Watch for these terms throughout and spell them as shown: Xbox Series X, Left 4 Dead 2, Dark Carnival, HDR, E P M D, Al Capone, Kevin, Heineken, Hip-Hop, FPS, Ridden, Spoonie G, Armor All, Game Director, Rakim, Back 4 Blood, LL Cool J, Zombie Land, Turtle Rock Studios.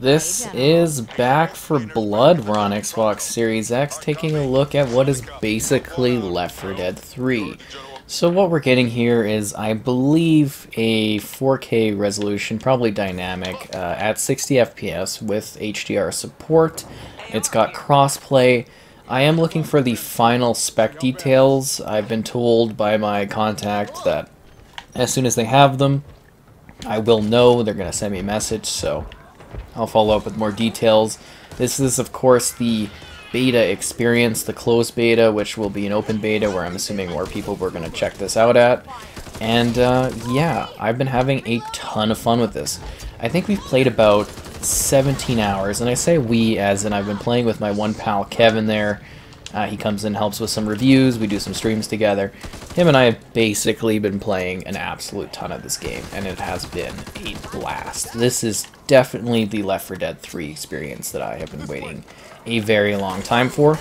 This is Back 4 Blood. We're on Xbox Series X taking a look at what is basically Left 4 Dead 3. So what we're getting here is, I believe, a 4K resolution, probably dynamic, at 60 FPS with HDR support. It's got crossplay. I am looking for the final spec details. I've been told by my contact that as soon as they have them, I will know. They're going to send me a message, so I'll follow up with more details. This is, of course, the beta experience, the closed beta, which will be an open beta where I'm assuming more people were going to check this out at. And yeah, I've been having a ton of fun with this. I think we've played about 17 hours, and I say we as in I've been playing with my one pal Kevin there. He comes in, helps with some reviews, we do some streams together. Him and I have basically been playing an absolute ton of this game, and it has been a blast. This is definitely the Left 4 Dead 3 experience that I have been waiting a very long time for,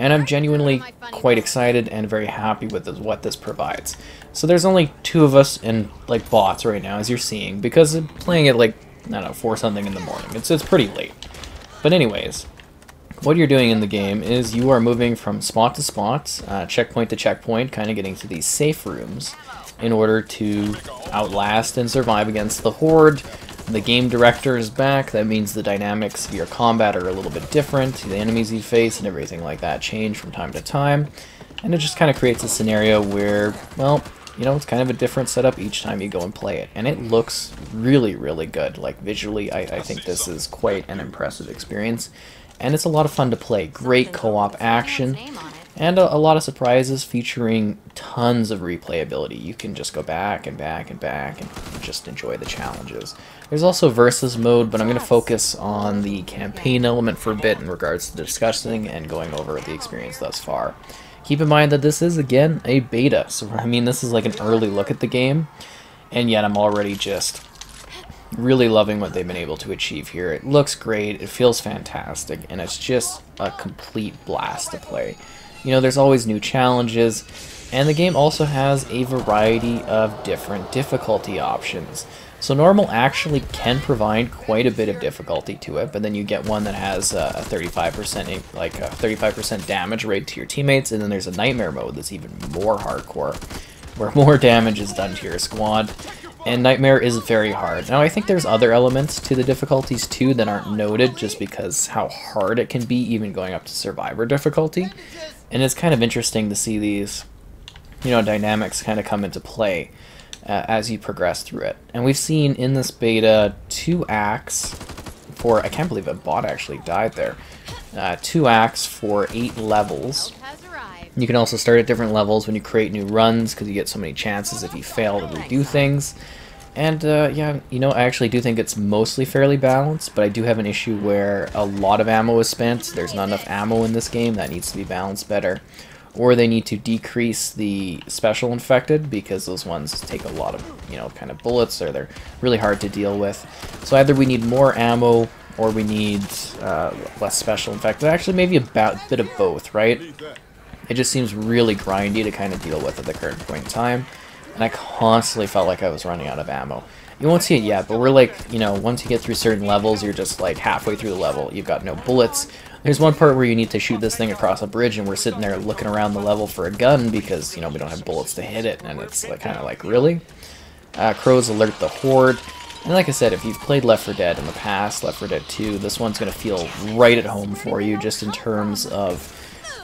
and I'm genuinely quite excited and very happy with what this provides. So there's only two of us and like bots right now, as you're seeing, because I'm playing it like, I don't know, 4-something in the morning. It's pretty late. But anyways, what you're doing in the game is you are moving from spot to spot, checkpoint to checkpoint, kind of getting to these safe rooms in order to outlast and survive against the Horde. The Game Director is back. That means the dynamics of your combat are a little bit different. The enemies you face and everything like that change from time to time. And it just kind of creates a scenario where, well, you know, it's kind of a different setup each time you go and play it. And it looks really, really good. Like, visually, I think this is quite an impressive experience. And it's a lot of fun to play. Great co-op action. And a lot of surprises featuring tons of replayability. You can just go back and back and back and just enjoy the challenges. There's also versus mode, but I'm going to focus on the campaign element for a bit in regards to discussing and going over the experience thus far. Keep in mind that this is, again, a beta. So, I mean, this is like an early look at the game, and yet I'm already just really loving what they've been able to achieve here. It looks great, it feels fantastic, and it's just a complete blast to play. You know, there's always new challenges, and the game also has a variety of different difficulty options. So normal actually can provide quite a bit of difficulty to it, but then you get one that has a 35% like a 35% damage rate to your teammates, and then there's a nightmare mode that's even more hardcore, where more damage is done to your squad. And Nightmare is very hard. Now, I think there's other elements to the difficulties too that aren't noted just because how hard it can be, even going up to Survivor difficulty. And it's kind of interesting to see these, you know, dynamics kind of come into play as you progress through it. And we've seen in this beta two acts for, I can't believe a bot actually died there, two acts for 8 levels. You can also start at different levels when you create new runs because you get so many chances if you fail to redo things. And yeah, you know, I actually do think it's mostly fairly balanced, but I do have an issue where a lot of ammo is spent. There's not enough ammo in this game. That needs to be balanced better. Or they need to decrease the special infected because those ones take a lot of, you know, kind of bullets, or they're really hard to deal with. So either we need more ammo, or we need less special infected. Actually, maybe a bit of both, right? It just seems really grindy to kind of deal with at the current point in time, and I constantly felt like I was running out of ammo. You won't see it yet, but we're like, you know, once you get through certain levels, you're just like halfway through the level, you've got no bullets. There's one part where you need to shoot this thing across a bridge, and we're sitting there looking around the level for a gun because, you know, we don't have bullets to hit it, and it's like, kind of like, really? Crows alert the Horde. And like I said, if you've played Left 4 Dead in the past, Left 4 Dead 2, this one's going to feel right at home for you, just in terms of,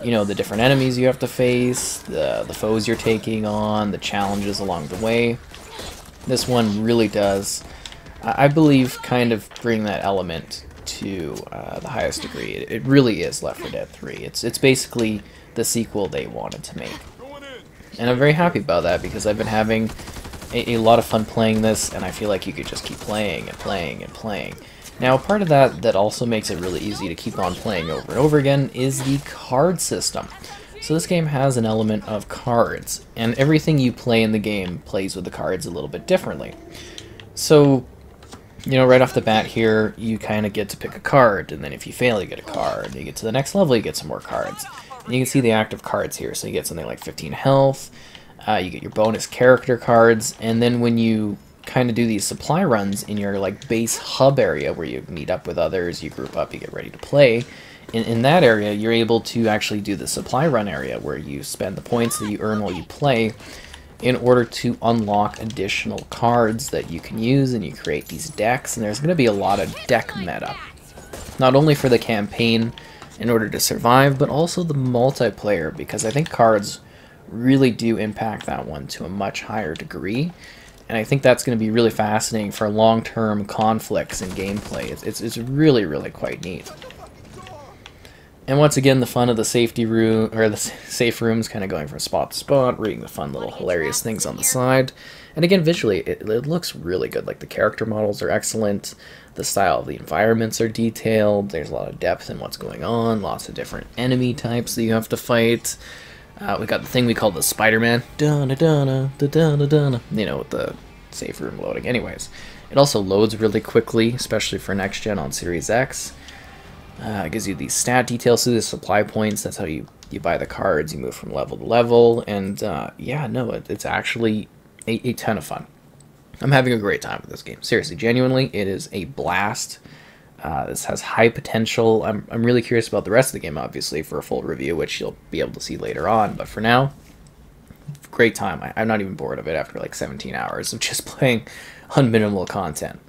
you know, the different enemies you have to face, the foes you're taking on, the challenges along the way. This one really does, I believe, kind of bring that element to the highest degree. It really is Left 4 Dead 3. It's basically the sequel they wanted to make. And I'm very happy about that because I've been having a lot of fun playing this, and I feel like you could just keep playing and playing and playing. Now, part of that also makes it really easy to keep on playing over and over again is the card system. So this game has an element of cards, and everything you play in the game plays with the cards a little bit differently. So, you know, right off the bat here, you kind of get to pick a card, and then if you fail, you get a card. You get to the next level, you get some more cards. And you can see the active cards here, so you get something like 15 health, you get your bonus character cards, and then when you kind of do these supply runs in your like base hub area where you meet up with others, you group up, you get ready to play. In that area, you're able to actually do the supply run area where you spend the points that you earn while you play in order to unlock additional cards that you can use, and you create these decks, and there's going to be a lot of deck meta. Not only for the campaign in order to survive, but also the multiplayer, because I think cards really do impact that one to a much higher degree, and I think that's going to be really fascinating for long-term conflicts in gameplay. It's really, really quite neat. And once again, the fun of the safety room, or the safe rooms, kind of going from spot to spot, reading the fun little hilarious things on the side. And again, visually, it looks really good. Like, the character models are excellent, the style of the environments are detailed, there's a lot of depth in what's going on, lots of different enemy types that you have to fight. We got the thing we call the Spider-Man. You know, with the safe room loading. Anyways, it also loads really quickly, especially for next gen on Series X. It gives you these stat details through the supply points. That's how you buy the cards, you move from level to level, and yeah, no, it's actually a ton of fun. I'm having a great time with this game. Seriously, genuinely, it is a blast. This has high potential. I'm really curious about the rest of the game, obviously, for a full review, which you'll be able to see later on, but for now, great time. I'm not even bored of it after like 17 hours of just playing on minimal content.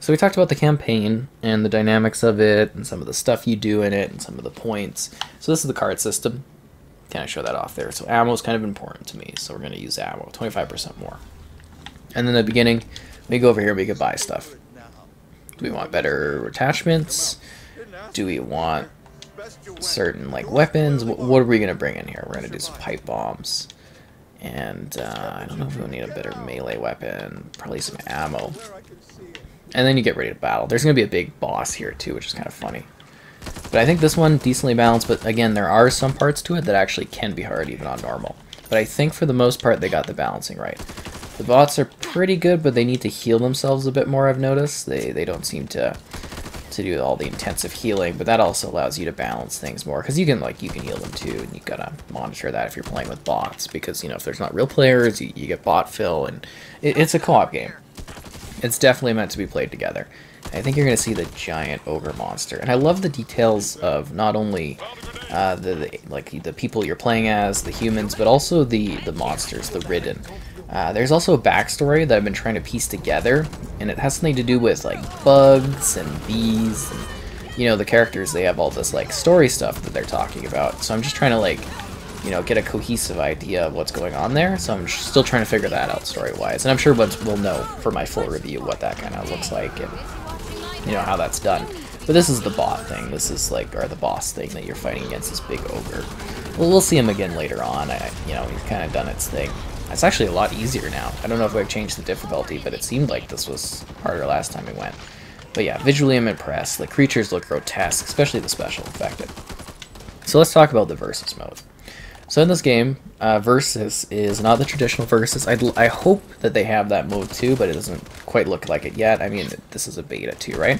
So we talked about the campaign and the dynamics of it and some of the stuff you do in it and some of the points. So this is the card system. Kind of show that off there. So ammo is kind of important to me, so we're going to use ammo, 25% more. And then at the beginning, we go over here and we can buy stuff. Do we want better attachments? Do we want certain like weapons? What are we going to bring in here? We're going to do some pipe bombs. And I don't know if we'll need a better melee weapon, probably some ammo. And then you get ready to battle. There's going to be a big boss here too, which is kind of funny. But I think this one, decently balanced, but again, there are some parts to it that actually can be hard even on normal. But I think for the most part, they got the balancing right. The bots are pretty good, but they need to heal themselves a bit more, I've noticed. They don't seem to do all the intensive healing, but that also allows you to balance things more, because you can heal them too, and you got to monitor that if you're playing with bots, because if there's not real players, you get bot fill, and it's a co-op game. It's definitely meant to be played together. I think you're going to see the giant ogre monster. And I love the details of not only the people you're playing as, the humans, but also the monsters, the Ridden. There's also a backstory that I've been trying to piece together, and it has something to do with like bugs and bees. And, the characters, they have all this like story stuff that they're talking about. So I'm just trying to get a cohesive idea of what's going on there, so I'm still trying to figure that out story-wise, and I'm sure we'll know for my full review what that kind of looks like and, how that's done. But this is the bot thing, this is like, or the boss thing that you're fighting against, this big ogre. Well, we'll see him again later on, he's kind of done its thing. It's actually a lot easier now. I don't know if I've changed the difficulty, but it seemed like this was harder last time we went. But yeah, visually I'm impressed. The creatures look grotesque, especially the special affected. So let's talk about the versus mode. So in this game, Versus is not the traditional Versus. I hope that they have that mode too, but it doesn't quite look like it yet. I mean, this is a beta too, right?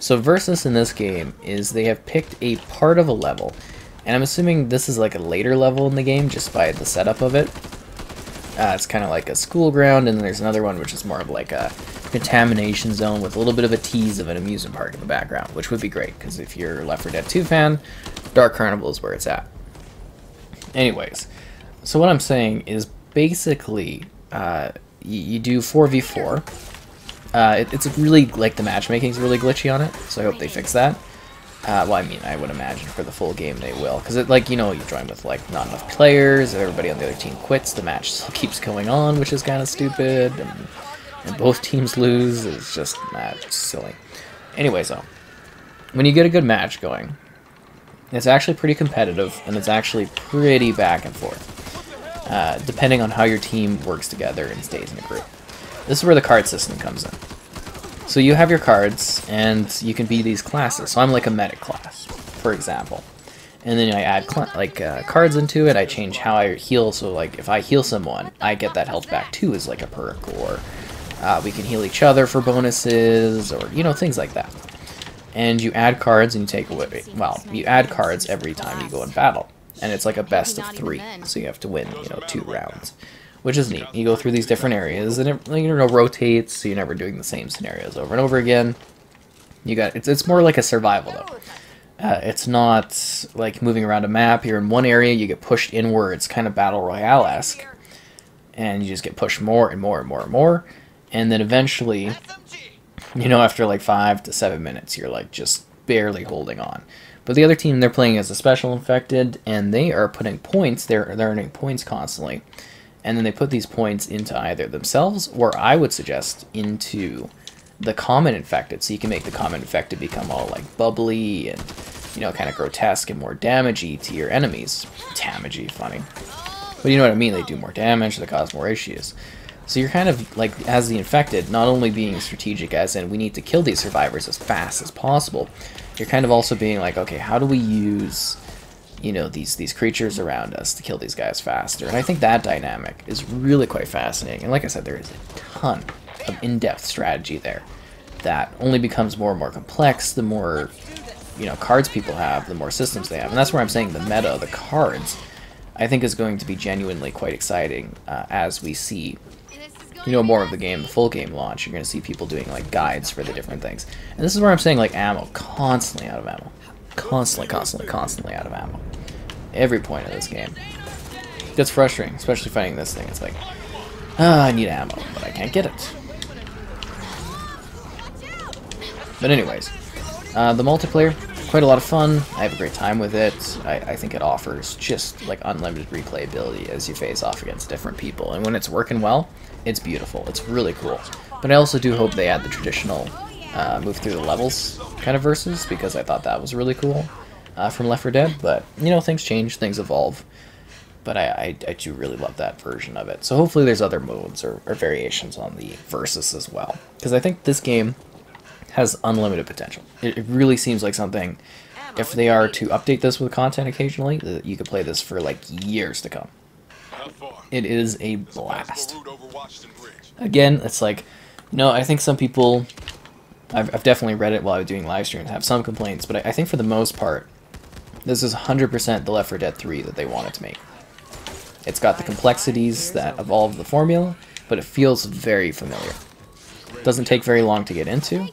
So Versus in this game is they have picked a part of a level, and I'm assuming this is like a later level in the game just by the setup of it. It's kind of like a school ground, and then there's another one which is more of like a contamination zone with a little bit of a tease of an amusement park in the background, which would be great, because if you're a Left 4 Dead 2 fan, Dark Carnival is where it's at. Anyways, so what I'm saying is basically you do 4v4. It's really, like, the matchmaking is really glitchy on it, so I hope they fix that. Well, I mean, I would imagine for the full game they will, because you join with like not enough players, everybody on the other team quits, the match still keeps going on, which is kind of stupid, and both teams lose. It's just silly. Anyways, though, when you get a good match going, it's actually pretty competitive, and it's actually pretty back and forth, depending on how your team works together and stays in a group. This is where the card system comes in. So you have your cards, and you can be these classes. So I'm like a medic class, for example. And then I add cards into it, I change how I heal, so like if I heal someone, I get that health back too as like a perk, or we can heal each other for bonuses, or things like that. And you add cards and you take away, well, you add cards every time you go in battle. And it's like a best of 3, so you have to win, 2 rounds. which is neat. You go through these different areas, and it, you know, rotates, so you're never doing the same scenarios over and over again. You got it's more like a survival though. It's not like moving around a map. You're in one area, you get pushed inwards, kind of battle royale-esque, and you just get pushed more and more and more and more, and then eventually, you know, after like 5 to 7 minutes, you're like just barely holding on. But the other team, they're playing as a special infected, and they are putting points. They're earning points constantly, and then they put these points into either themselves, or I would suggest into the common infected, so you can make the common infected become all like bubbly and, you know, kind of grotesque and more damagey to your enemies. Damagey, funny, but you know what I mean. They do more damage. They cause more issues. So you're kind of like, as the infected, not only being strategic as in we need to kill these survivors as fast as possible, you're kind of also being like, okay, how do we use, you know, these creatures around us to kill these guys faster? And I think that dynamic is really quite fascinating. And like I said, there is a ton of in-depth strategy there that only becomes more and more complex the more, you know, cards people have, the more systems they have. And that's where I'm saying the meta of the cards, I think, is going to be genuinely quite exciting as we see, you know, more of the game, the full game launch. You're going to see people doing like guides for the different things. And this is where I'm saying like ammo, constantly out of ammo. Constantly out of ammo. Every point of this game. That's frustrating, especially fighting this thing. It's like, ah, I need ammo, but I can't get it. But anyways, the multiplayer, quite a lot of fun. I have a great time with it. I think it offers just like unlimited replayability as you face off against different people. And when it's working well, it's beautiful. It's really cool. But I also do hope they add the traditional move through the levels kind of versus, because I thought that was really cool from Left 4 Dead. But, you know, things change, things evolve. But I do really love that version of it. So hopefully there's other modes or variations on the versus as well, because I think this game has unlimited potential. It really seems like something, if they are to update this with content occasionally, that you could play this for like years to come. It is a blast. Again, it's like, you know, I think some people, I've definitely read it while I was doing live streams, have some complaints, but I think for the most part, this is 100% the Left 4 Dead 3 that they wanted to make. It's got the complexities that evolve the formula, but it feels very familiar. It doesn't take very long to get into,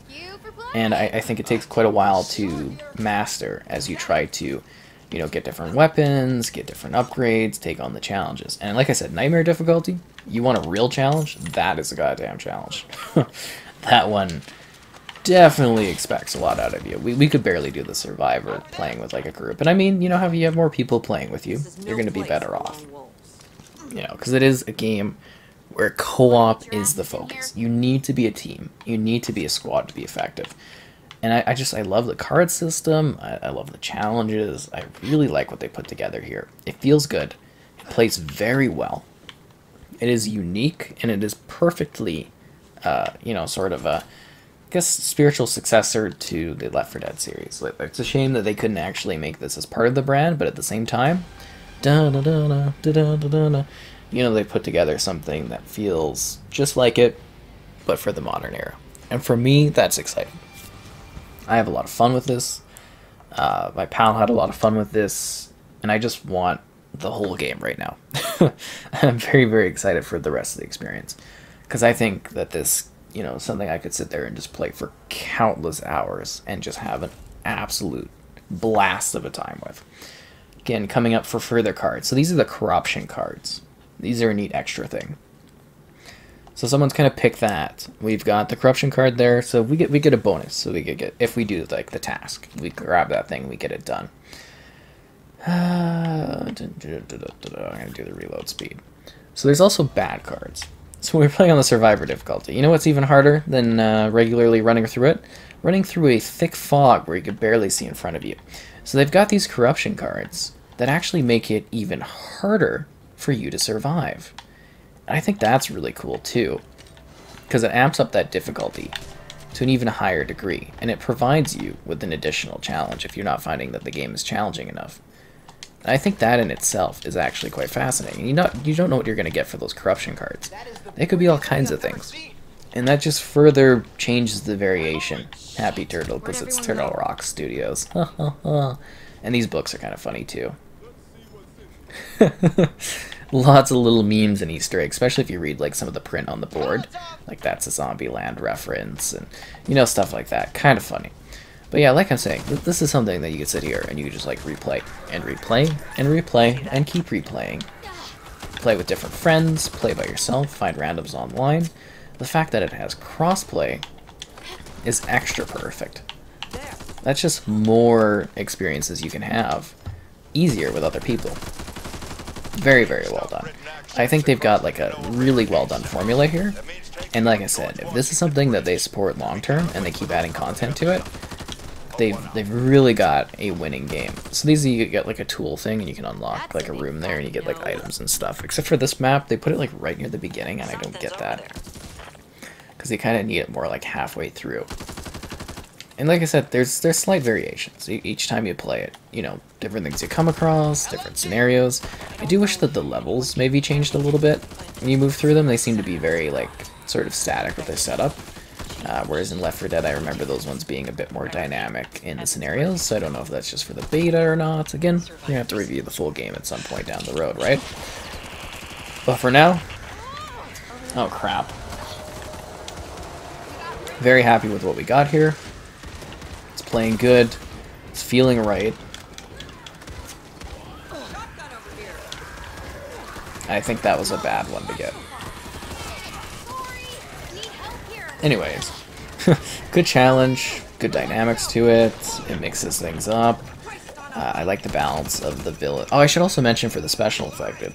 and I think it takes quite a while to master as you try to, you know, get different weapons, get different upgrades, take on the challenges. And like I said, nightmare difficulty, you want a real challenge? That is a goddamn challenge. That one definitely expects a lot out of you. We could barely do the survivor playing with like a group. And I mean, you know, if you have more people playing with you, you're going to be better off. You know, because it is a game where co-op is the focus. You need to be a team. You need to be a squad to be effective. And I love the card system. I love the challenges. I really like what they put together here. It feels good. It plays very well. It is unique, and it is perfectly, you know, sort of a, I guess, spiritual successor to the Left 4 Dead series. It's a shame that they couldn't actually make this as part of the brand, but at the same time, you know, they put together something that feels just like it, but for the modern era. And for me, that's exciting. I have a lot of fun with this, my pal had a lot of fun with this, and I just want the whole game right now. I'm very, very excited for the rest of the experience, because I think that this, you know, is something I could sit there and just play for countless hours and just have an absolute blast of a time with. Again, coming up for further cards. So these are the corruption cards. These are a neat extra thing. So someone's kind of picked that. We've got the corruption card there, so we get a bonus. So we could get, if we do like the task, we grab that thing, we get it done. I'm gonna do the reload speed. So there's also bad cards. So we're playing on the survivor difficulty. You know what's even harder than regularly running through it? Running through a thick fog where you could barely see in front of you. So they've got these corruption cards that actually make it even harder for you to survive. I think that's really cool too, because it amps up that difficulty to an even higher degree, and it provides you with an additional challenge if you're not finding that the game is challenging enough. And I think that in itself is actually quite fascinating. You don't know what you're going to get for those corruption cards. They could be all kinds of things, and that just further changes the variation. Happy Turtle, because it's Turtle Rock Studios. And these books are kind of funny too. Lots of little memes and Easter eggs, especially if you read like some of the print on the board. Like that's a Zombie Land reference and, you know, stuff like that. Kind of funny. But yeah, like I'm saying, this is something that you could sit here and you could just like replay and replay and replay and keep replaying. Play with different friends, play by yourself, find randoms online. The fact that it has crossplay is extra perfect. That's just more experiences you can have easier with other people. Very, very well done. I think they've got like a really well done formula here. And like I said, if this is something that they support long term and they keep adding content to it, they've really got a winning game. So these, you get like a tool thing and you can unlock like a room there and you get like items and stuff. Except for this map, they put it like right near the beginning and I don't get that. Because they kind of need it more like halfway through. And like I said, there's slight variations. Each time you play it, you know, different things you come across, different scenarios. I do wish that the levels maybe changed a little bit. When you move through them, they seem to be very, like, sort of static with their setup. Whereas in Left 4 Dead, I remember those ones being a bit more dynamic in the scenarios, so I don't know if that's just for the beta or not. Again, you're going to have to review the full game at some point down the road, right? But for now... oh, crap. Very happy with what we got here. It's playing good. It's feeling right. I think that was a bad one to get. Anyways, good challenge, good dynamics to it, it mixes things up. I like the balance of the villain. Oh, I should also mention for the special effect,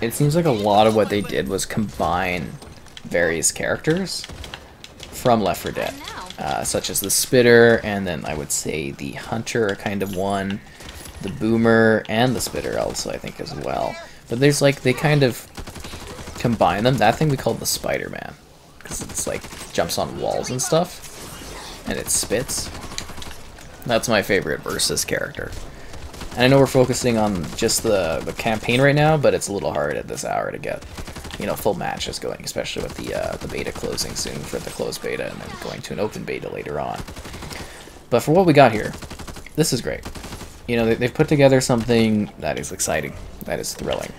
it seems like a lot of what they did was combine various characters from Left 4 Dead, such as the Spitter, and then I would say the Hunter kind of one, the Boomer, and the Spitter also I think as well. But there's like, they kind of combine them. That thing we called the Spider-Man. It's like jumps on walls and stuff and it spits. That's my favorite versus character, and I know we're focusing on just the campaign right now, but it's a little hard at this hour to get, you know, full matches going, especially with the beta closing soon for the closed beta and then going to an open beta later on. But for what we got here, this is great. You know, they've put together something that is exciting, that is thrilling,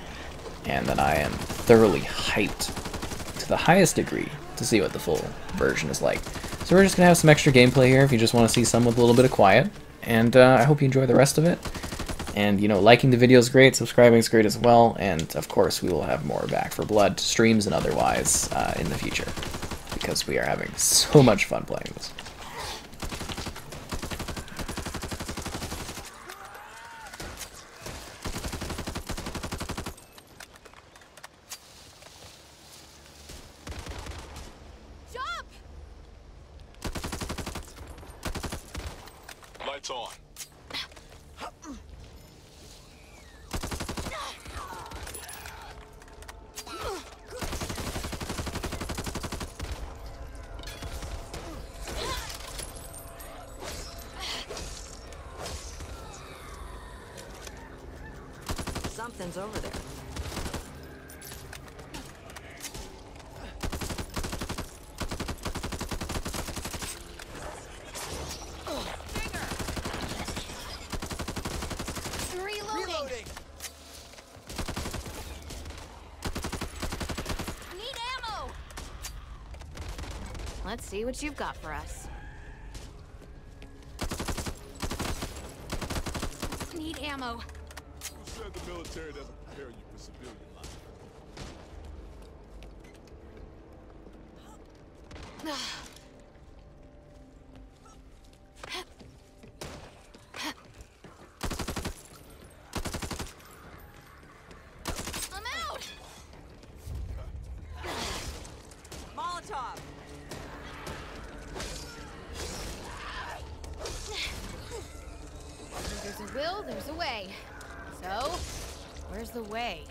and that I am thoroughly hyped to the highest degree to see what the full version is like. So we're just gonna have some extra gameplay here if you just want to see some with a little bit of quiet, and I hope you enjoy the rest of it. And you know, liking the video is great, subscribing is great as well, and of course we will have more Back 4 Blood streams and otherwise in the future, because we are having so much fun playing this. Something's over there. Let's see what you've got for us. Need ammo. Who said the military doesn't prepare you for civilian life? There's a will, there's a way. So, where's the way?